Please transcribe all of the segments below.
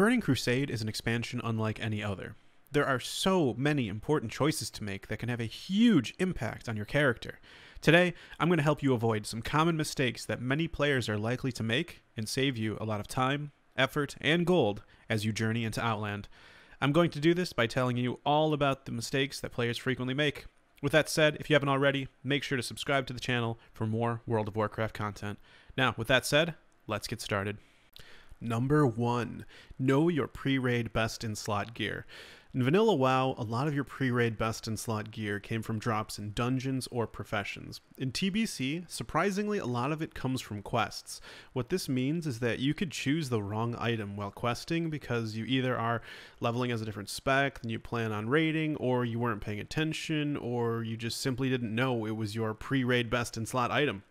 Burning Crusade is an expansion unlike any other. There are so many important choices to make that can have a huge impact on your character. Today, I'm going to help you avoid some common mistakes that many players are likely to make and save you a lot of time, effort, and gold as you journey into Outland. I'm going to do this by telling you all about the mistakes that players frequently make. With that said, if you haven't already, make sure to subscribe to the channel for more World of Warcraft content. Now, with that said, let's get started. Number 1. Know your pre-raid best-in-slot gear. In Vanilla WoW, a lot of your pre-raid best-in-slot gear came from drops in dungeons or professions. In TBC, surprisingly, a lot of it comes from quests. What this means is that you could choose the wrong item while questing because you either are leveling as a different spec than you plan on raiding, or you weren't paying attention, or you just simply didn't know it was your pre-raid best-in-slot item.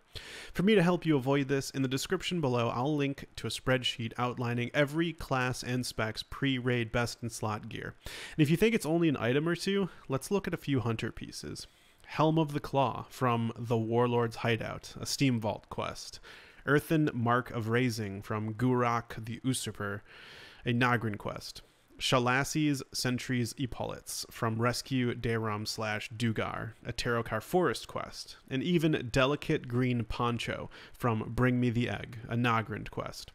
For me to help you avoid this, in the description below, I'll link to a spreadsheet outlining every class and spec's pre-raid best-in-slot gear. And if you think it's only an item or two, let's look at a few hunter pieces. Helm of the Claw from The Warlord's Hideout, a Steam Vault quest. Earthen Mark of Raising from Gurok the Usurper, a Nagrand quest. Shalassi's sentries Epaulets from Rescue Deram Slash Dugar, a Tarokar Forest quest, and even Delicate Green Poncho from Bring Me the Egg, a Nagrand quest.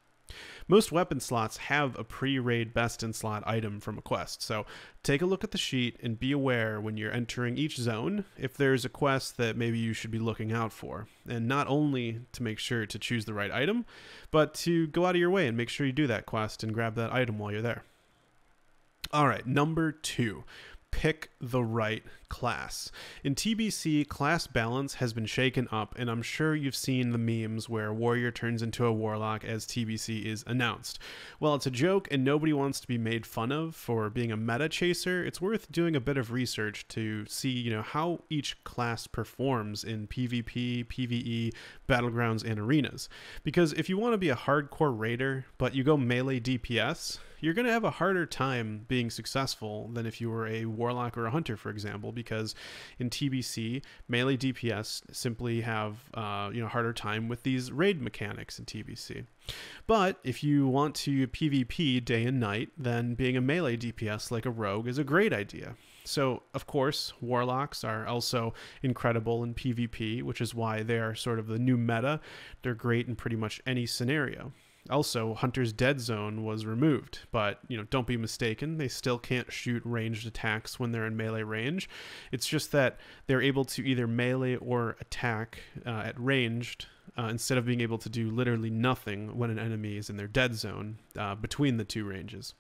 Most weapon slots have a pre-raid best-in-slot item from a quest, so take a look at the sheet and be aware when you're entering each zone if there's a quest that maybe you should be looking out for, and not only to make sure to choose the right item, but to go out of your way and make sure you do that quest and grab that item while you're there. Alright, number 2. Pick the right class. In TBC, class balance has been shaken up, and I'm sure you've seen the memes where warrior turns into a warlock as TBC is announced. While it's a joke and nobody wants to be made fun of for being a meta chaser, it's worth doing a bit of research to see, how each class performs in PvP, PvE, battlegrounds, and arenas. Because if you want to be a hardcore raider, but you go melee DPS, you're going to have a harder time being successful than if you were a warlock or a hunter, for example, because in TBC, melee DPS simply have harder time with these raid mechanics in TBC. But if you want to PvP day and night, then being a melee DPS like a rogue is a great idea. So, of course, warlocks are also incredible in PvP, which is why they are sort of the new meta. They're great in pretty much any scenario. Also, Hunter's Dead Zone was removed, but, don't be mistaken, they still can't shoot ranged attacks when they're in melee range. It's just that they're able to either melee or attack at ranged instead of being able to do literally nothing when an enemy is in their dead zone between the two ranges.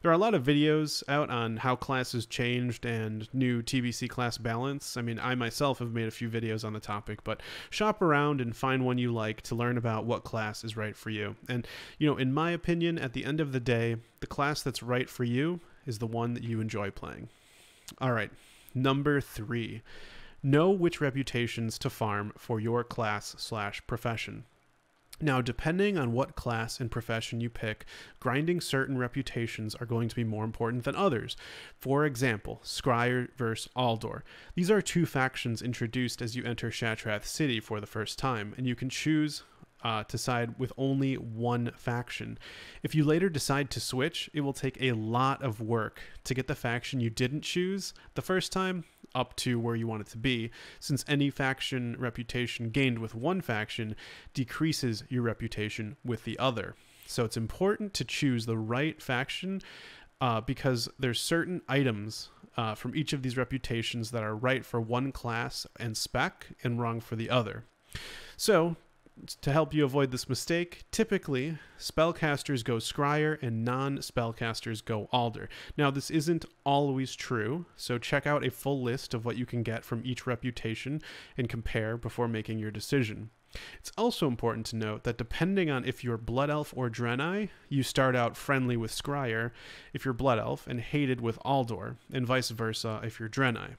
There are a lot of videos out on how classes changed and new TBC class balance. I mean, I myself have made a few videos on the topic, but shop around and find one you like to learn about what class is right for you. And, in my opinion, at the end of the day, the class that's right for you is the one that you enjoy playing. All right, number 3. Know which reputations to farm for your class slash profession. Now, depending on what class and profession you pick, grinding certain reputations are going to be more important than others. For example, Scryer vs. Aldor. These are two factions introduced as you enter Shattrath City for the first time, and you can choose to side with only one faction. If you later decide to switch, it will take a lot of work to get the faction you didn't choose the first time up to where you want it to be, since any faction reputation gained with one faction decreases your reputation with the other. So it's important to choose the right faction because there's certain items from each of these reputations that are right for one class and spec and wrong for the other. So, to help you avoid this mistake, typically spellcasters go Scryer and non-spellcasters go Aldor. Now, this isn't always true, so check out a full list of what you can get from each reputation and compare before making your decision. It's also important to note that depending on if you're Blood Elf or Draenei, you start out friendly with Scryer if you're Blood Elf and hated with Aldor, and vice versa if you're Draenei.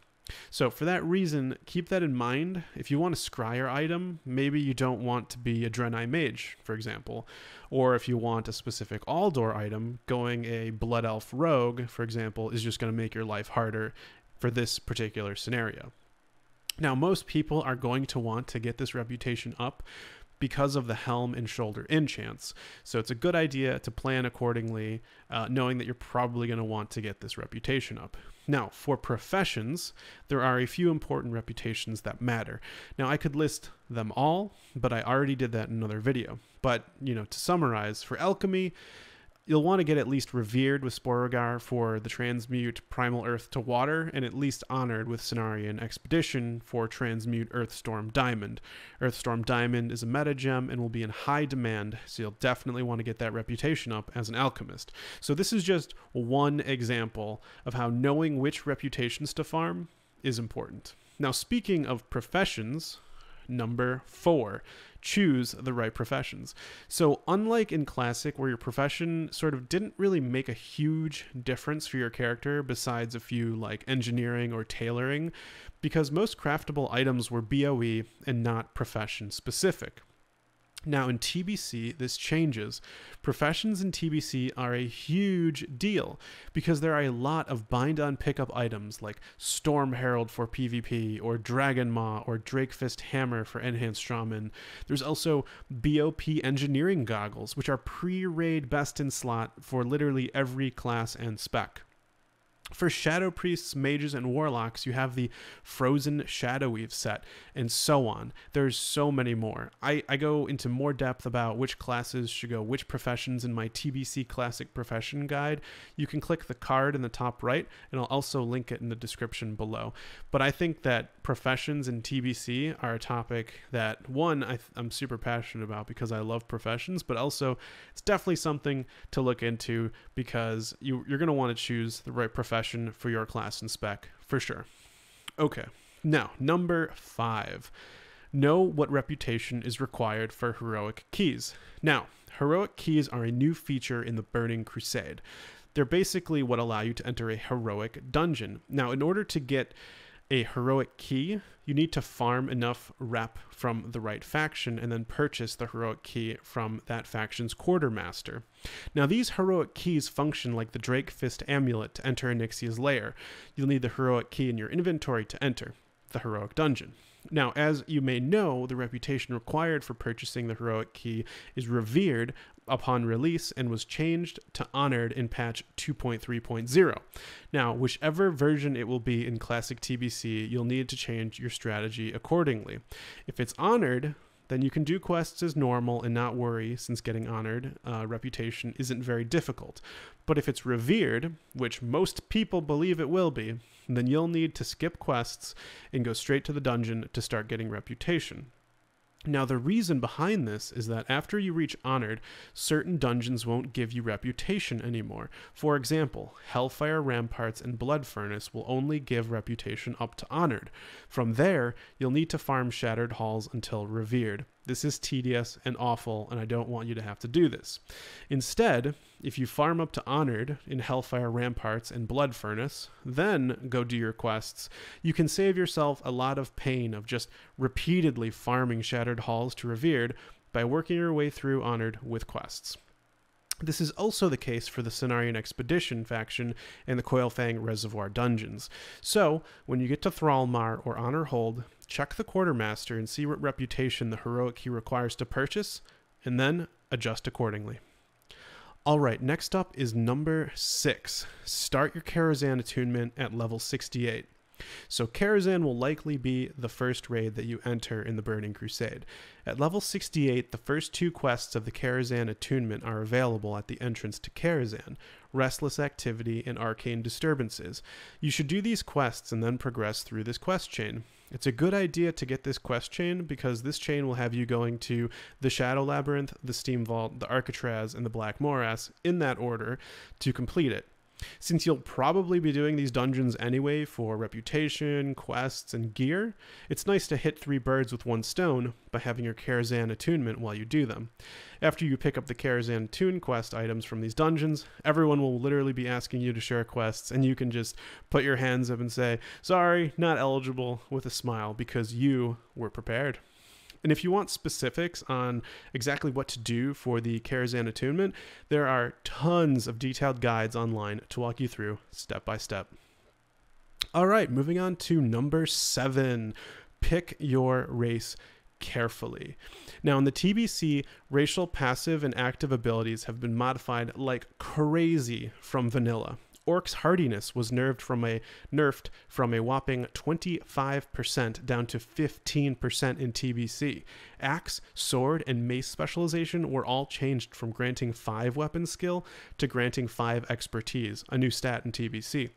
So for that reason, keep that in mind. If you want a Scryer item, maybe you don't want to be a Draenei Mage, for example. Or if you want a specific Aldor item, going a Blood Elf Rogue, for example, is just going to make your life harder for this particular scenario. Now, most people are going to want to get this reputation up because of the helm and shoulder enchants. So it's a good idea to plan accordingly, knowing that you're probably going to want to get this reputation up. Now, for professions, there are a few important reputations that matter. Now, I could list them all, but I already did that in another video. But, you know, to summarize, for alchemy, you'll want to get at least revered with Sporogar for the transmute primal earth to water, and at least honored with Cenarion Expedition for transmute Earthstorm Diamond. Earthstorm Diamond is a meta gem and will be in high demand, so you'll definitely want to get that reputation up as an alchemist. So this is just one example of how knowing which reputations to farm is important. Now, speaking of professions, number 4, choose the right professions. So unlike in Classic, where your profession sort of didn't really make a huge difference for your character besides a few like engineering or tailoring, because most craftable items were BOE and not profession specific. Now in TBC, this changes. Professions in TBC are a huge deal because there are a lot of bind-on pickup items like Storm Herald for PvP or Dragon Maw or Drakefist Hammer for Enhanced Shaman. There's also BOP Engineering Goggles, which are pre-raid best-in-slot for literally every class and spec. For Shadow Priests, Mages, and Warlocks, you have the Frozen Shadow Weave set, and so on. There's so many more. I go into more depth about which classes should go which professions in my TBC Classic Profession Guide. You can click the card in the top right, and I'll also link it in the description below. But I think that professions in TBC are a topic that, one, I'm super passionate about because I love professions, but also it's definitely something to look into because you're going to want to choose the right profession for your class and spec for sure. Okay, now number 5, know what reputation is required for heroic keys. Now, heroic keys are a new feature in the Burning Crusade. They're basically what allow you to enter a heroic dungeon. Now, in order to get a heroic key, you need to farm enough rep from the right faction and then purchase the heroic key from that faction's quartermaster. Now, these heroic keys function like the Drakefist amulet to enter Anixia's lair. You'll need the heroic key in your inventory to enter the heroic dungeon. Now, as you may know, the reputation required for purchasing the heroic key is revered upon release and was changed to honored in patch 2.3.0. Now, whichever version it will be in Classic TBC, you'll need to change your strategy accordingly. If it's honored, then you can do quests as normal and not worry, since getting honored reputation isn't very difficult. But if it's revered, which most people believe it will be, then you'll need to skip quests and go straight to the dungeon to start getting reputation. Now, the reason behind this is that after you reach honored, certain dungeons won't give you reputation anymore. For example, Hellfire Ramparts and Blood Furnace will only give reputation up to honored. From there, you'll need to farm Shattered Halls until revered. This is tedious and awful, and I don't want you to have to do this. Instead, if you farm up to honored in Hellfire Ramparts and Blood Furnace, then go do your quests, you can save yourself a lot of pain of just repeatedly farming Shattered Halls to revered by working your way through honored with quests. This is also the case for the Cenarion Expedition faction and the Coilfang Reservoir dungeons. So, when you get to Thralmar or Honor Hold, check the quartermaster and see what reputation the heroic key requires to purchase, and then adjust accordingly. Alright, next up is number 6. Start your Karazhan attunement at level 68. So Karazhan will likely be the first raid that you enter in the Burning Crusade. At level 68, the first 2 quests of the Karazhan attunement are available at the entrance to Karazhan: Restless Activity and Arcane Disturbances. You should do these quests and then progress through this quest chain. It's a good idea to get this quest chain because this chain will have you going to the Shadow Labyrinth, the Steam Vault, the Arcatraz, and the Black Morass in that order to complete it. Since you'll probably be doing these dungeons anyway for reputation, quests, and gear, it's nice to hit 3 birds with 1 stone by having your Karazhan attunement while you do them. After you pick up the Karazhan attune quest items from these dungeons, everyone will literally be asking you to share quests, and you can just put your hands up and say, "Sorry, not eligible," with a smile because you were prepared. And if you want specifics on exactly what to do for the Karazhan attunement, there are tons of detailed guides online to walk you through step by step. All right, moving on to number 7, pick your race carefully. Now, in the TBC, racial passive and active abilities have been modified like crazy from vanilla. Orc's hardiness was nerfed from a whopping 25% down to 15% in TBC. Axe, sword, and mace specialization were all changed from granting 5 weapon skill to granting 5 expertise, a new stat in TBC.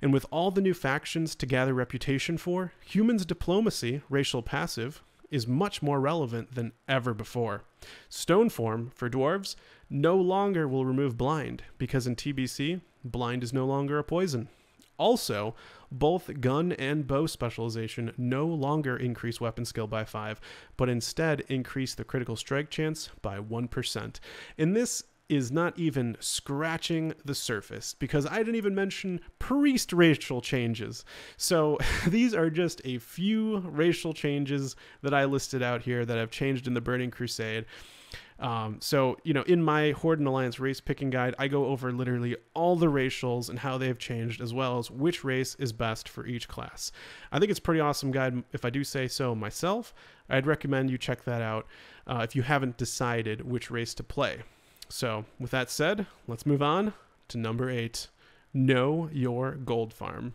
And with all the new factions to gather reputation for, humans' diplomacy, racial passive, is much more relevant than ever before. Stoneform, for dwarves, no longer will remove blind, because in TBC, blind is no longer a poison. Also, both gun and bow specialization no longer increase weapon skill by 5, but instead increase the critical strike chance by 1%. And this is not even scratching the surface, because I didn't even mention priest racial changes. So these are just a few racial changes that I listed out here that have changed in the Burning Crusade. So, you know, in my Horde and Alliance race picking guide, I go over literally all the racials and how they've changed, as well as which race is best for each class. I think it's a pretty awesome guide, if I do say so myself. I'd recommend you check that out if you haven't decided which race to play. So, with that said, let's move on to number 8, Know Your Gold Farm.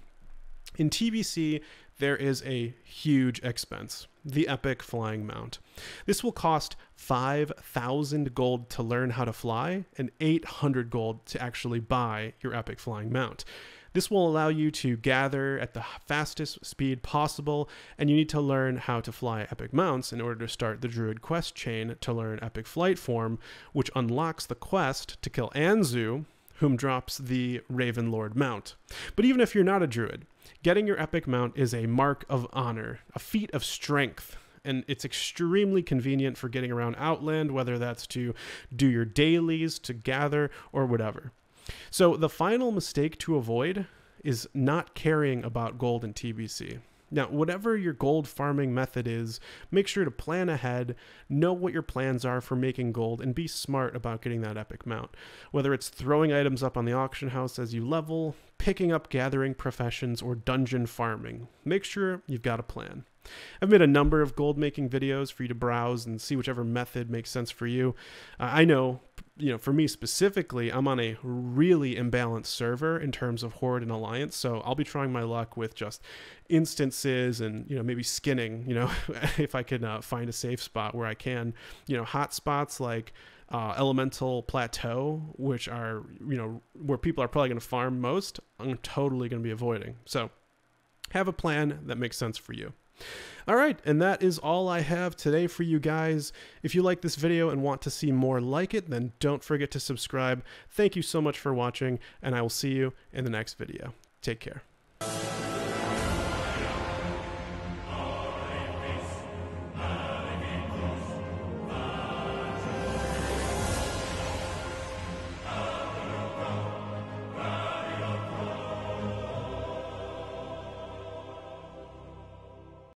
In TBC, there is a huge expense, the Epic Flying Mount. This will cost 5,000 gold to learn how to fly and 800 gold to actually buy your Epic Flying Mount. This will allow you to gather at the fastest speed possible, and you need to learn how to fly epic mounts in order to start the Druid quest chain to learn epic flight form, which unlocks the quest to kill Anzu, whom drops the Raven Lord mount. But even if you're not a Druid, getting your epic mount is a mark of honor, a feat of strength, and it's extremely convenient for getting around Outland, whether that's to do your dailies, to gather, or whatever. So the final mistake to avoid is not caring about gold in TBC. Now, whatever your gold farming method is, make sure to plan ahead, know what your plans are for making gold, and be smart about getting that epic mount. Whether it's throwing items up on the auction house as you level, picking up gathering professions, or dungeon farming, make sure you've got a plan. I've made a number of gold making videos for you to browse and see whichever method makes sense for you. I know, you know, for me specifically, I'm on a really imbalanced server in terms of Horde and Alliance, so I'll be trying my luck with just instances and, you know, maybe skinning, you know, if I can find a safe spot where I can, you know, hot spots like Elemental Plateau, which are, you know, where people are probably going to farm most, I'm totally going to be avoiding. So have a plan that makes sense for you. All right, and that is all I have today for you guys. If you like this video and want to see more like it, then don't forget to subscribe. Thank you so much for watching, and I will see you in the next video. Take care.